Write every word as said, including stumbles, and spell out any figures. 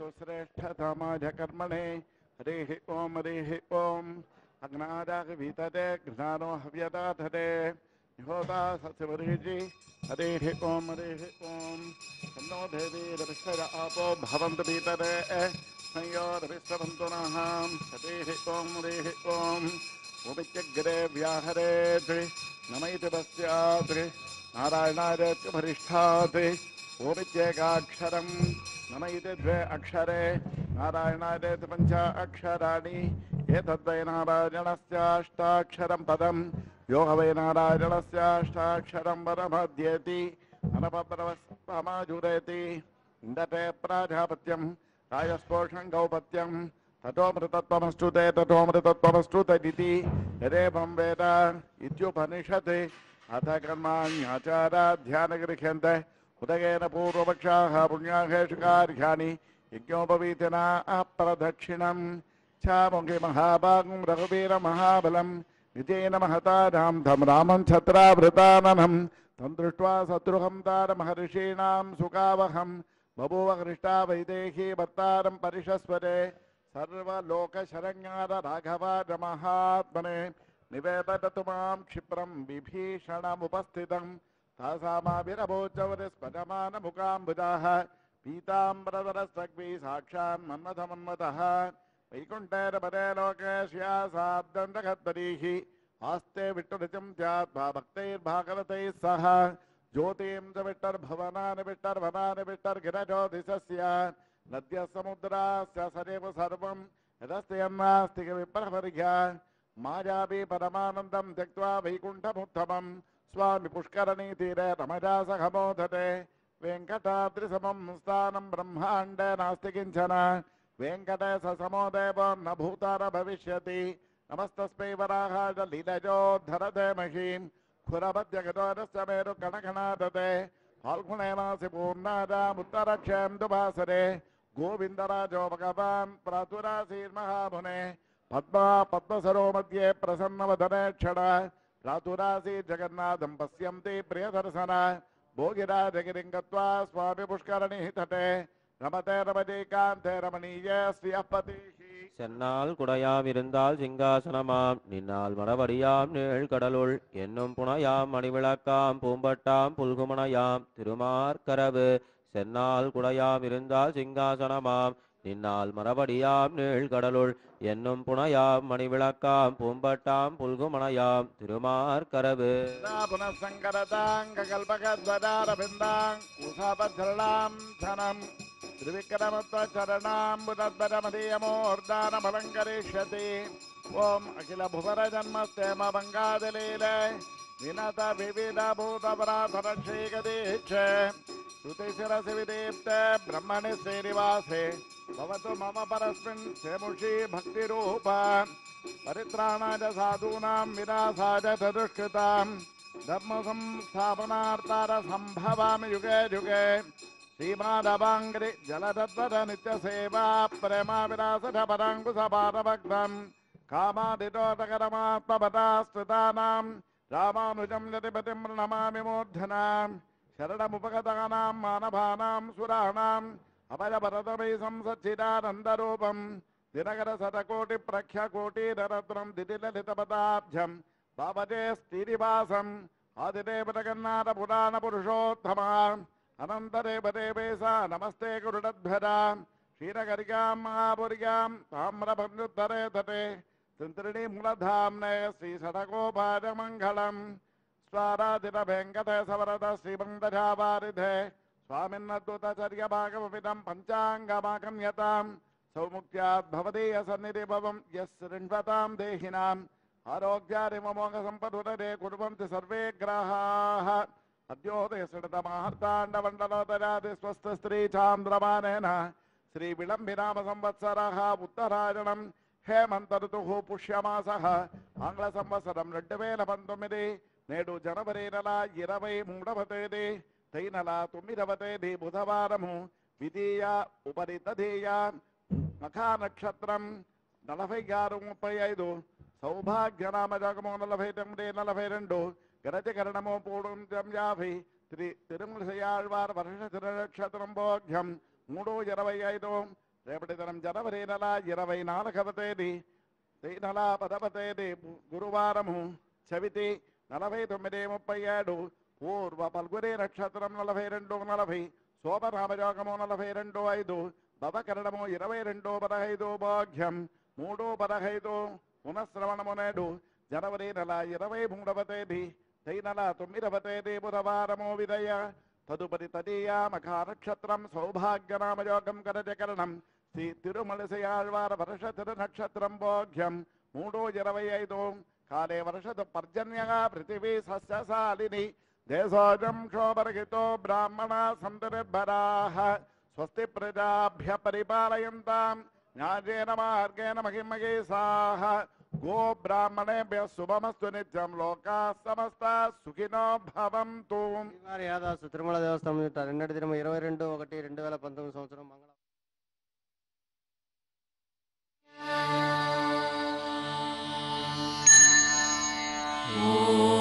हेतु श्रेष्ठ समाज कर्मणे हरे ओम हरे ओम अग्नादाग भीतते घृणानो हव्यदाधते होता सत्सवरीजी हरे ओम हरे ओम तन्नो देवी रविश्वर आपो भवंत भीतते संयोर विश्वंतो नहाम हरे ओम हरे ओम उपित्यग्रे व्याहरे नमैत बस्याद्रि नारायणाय च वरिष्ठादि ओमित्येकाक्षरम् नमैत द्वे अक्षरे नारायणाय च पंच अक्षराणि एतद्वै नारायणस्याष्टाक्षरं पदं यो वै नारायणस्याष्टाक्षरं परमध्येति अनपरवस्पमाजुरेति इन्दते प्राजापत्यं राजस्पोषं गौपत्यं ततोमृतत्वमस्तुते ततोमृतत्वमस्तुतेति यदेवं वेद इत्युपनिषदे अथ कर्माण्याचाराध्यानगृह्यन्ते उदगेन पूर्वपक्षाः पुण्याहेषु कार्याणि यज्ञोपवीतना अप्रदक्षिणं चामुखि महाभागं रघुवीरमहाबलं विजेन महतानां धं रामं छत्रावृताननं तं दृष्ट्वा शत्रुघं तारमहर्षीणां सुखावहं बभूव हृष्टा वैदेही भर्तारं परिशस्वरे सर्वलोकशरण्यार राघवारमहात्मने निवेदतु मां क्षिप्रं विभीषणमुपस्थितं तासामाभिरभोचवरस्पदमानमुकाम्बुजाः पीताम्बरधरस्तग्भिः साक्षान् मन्मथमन्मथः वैकुण्ठेरपदे लोके श्यासाब्दण्डकत्तरीः आस्ते विट्टुरचं ध्यात्वा भक्तैर्भागवतैः सह ज्योतिं च विट्टर्भवनानि विट्टर्भवानि विट्टर्गिरज्योतिषस्य नद्यः समुद्रास्य सदेव सर्वं यदस्त्यन्नास्तिकविप्रवर्घ्य मायापि परमानन्दं त्यक्त्वा वैकुण्ठमुत्तमं स्वामी पुष्करणी तीरे रमजा सखमोधते वेङ्कटाद्रिसमं स्थानं ब्रह्माण्डे नास्ति किञ्चन वेङ्कटेश समो देवो न भूतार भविष्यति नमस्तस्मै वराहाय लीलजोद्धरते महीं खुरपद्यगतोरस्य मेरुकणकणादते फाल्गुणे मासि पूर्णायाम् उत्तरक्षं दुभासरे गोविन्दराजो भगवान् प्रातुरासीर्महामुने पद्मा पद्मसरो मध्ये प्रसन्नवदने क्षण प्रातुरासी जगन्नाथं पश्यन्ति प्रियदर्शन भोगिराजगिरिङ्गत्वा स्वामी पुष्करणी तटे रमते रमते कांते रमणीय श्रीपति சென்னால் குடையாம் இருந்தால் சிங்காசனமாம் நின்னால் மரவடியாம் நீள் கடலுள் என்னும் புனையாம் மணிவிளக்காம் பூம்பட்டாம் புல்குமனையாம் திருமார்கரவு சென்னால் குடையாம் இருந்தால் சிங்காசனமாம் நின்னால் மரவடியாம் நீள் கடலுள் என்னும் புனையாம் மணிவிளக்காம் பூம்பட்டாம் புல்குமனையாம் திருமார்கரவு ओम अखिल भुवर जन्मस्तेम बंगादलीले विनत विविध भूतपराधरक्षीगदीच्छे श्रुतिशिरसि विदीप्ते ब्रह्मणि श्रीनिवासे भवतु मम परस्मिन् सेमुषी भक्तिरूपा परित्राणाय साधूनां विनाशाय च दुष्कृतां धर्मसंस्थापनार्थाय सम्भवामि युगे युगे श्रीमाधवाङ्गि जलदत्तद नित्यसेवा प्रेमाविलासपराङ्कुशपादभग्नं कामादितोदकरमात्मपदास्तुतानां रामानुजं यतिपतिं नमामि मूर्धनां शरणमुपगतानां मानवानां सुराणाम् अभयपरतमे संसच्चिदानन्दरूपं दिनकरशतकोटिप्रख्यकोटिरत्नं दिदिललितपदाब्जं बाबजे स्थिरिवासम् आदिदेवतगन्नाथपुराणपुरुषोत्तमाम् अनंतरेवदेवेशा नमस्ते गुरुडध्वरां क्षीरगर्गां महापुर्यां ताम्रभन्युत्तरे तटे तिन्त्रिणीमूलधाम्ने श्रीषडकोपाजमङ्गलं स्वाराधितभेङ्कटेशवरद श्रीबन्धजावारिधे स्वामिन्नद्भुतचर्यभागमपिदं पञ्चाङ्गमागम्यतां सौमुक्त्याद्भवदीयसन्निधिभवं यस्सृण्वतां देहिनां आरोग्यादिमोघसम्पदुदरे कुर्वन्ति सर्वे ग्राहाः अद्योदयसृतमहर्ताण्डमण्डलोदरादि स्वस्थस्त्री चान्द्रमानेन श्रीविलम्बिनामसंवत्सरः उत्तरायणं हेमन्तऋतुः पुष्यमासः आङ्ग्लसंवत्सरं रेण्डुवेल पन्तोम्मिदि नेडु जनवरी नेल इरवै मूडव तेदी तैनल तोम्मिदव तेदी बुधवारमु द्वितीय उपरि तदीय मखा नक्षत्रं नलभै आरु मुप्पै ऐदु सौभाग्यनाम जगमो नलभै तम्मिदि नलभै रेण्डु गरजकरणमो पूर्णं जम्याभि तिरुमलयाळ्वार वर्षतिरक्षत्रं भोग्यं मूडो यरवै ऐदो రేపటి దినం జనవరి నెల ఇరవై నాలుగవ తేదీ నెల పదవ తేదీ గురువారము చవితి నలభై తొమ్మిది ముప్పై ఏడు పూర్వ పల్గురి నక్షత్రం నలభై రెండు నలభై శోభనామయోగము నలభై రెండు ఐదు భవకరణము ఇరవై రెండు పదహైదు భాగ్యం మూడు పదహైదు పునఃశ్రవణము నేడు జనవరి నెల ఇరవై మూడవ తేదీ తై నెల తొమ్మిదవ తేదీ బుధవారము విదయ తదుపరి తదీయా మఖా నక్షత్రం సౌభాగ్యనామయోగం కరజకరణం శ్రీ తిరుమలసియాళ్వార వర్ష తిరు నక్షత్రం భాగ్యం మూడు ఇరవై ఐదు కాలే వర్షదు పర్జన్యగా పృథివీ సస్యశాలిని దేశోజం క్షోభర్హితో బ్రాహ్మణ సంతర్భరాః స్వస్తి ప్రజాభ్య పరిపాలయంతాం న్యాయేన మార్గేణ మహిం మహేశాః గో బ్రాహ్మణేభ్య శుభమస్తు నిత్యం లోకాః సమస్తాః సుఖినో భవంతు. శ్రీవారియాదాసు తిరుమల దేవస్థానం నిన్నటి దినం ఇరవై రెండు ఒకటి రెండు వేల పంతొమ్మిది సంవత్సరం మంగళ Oh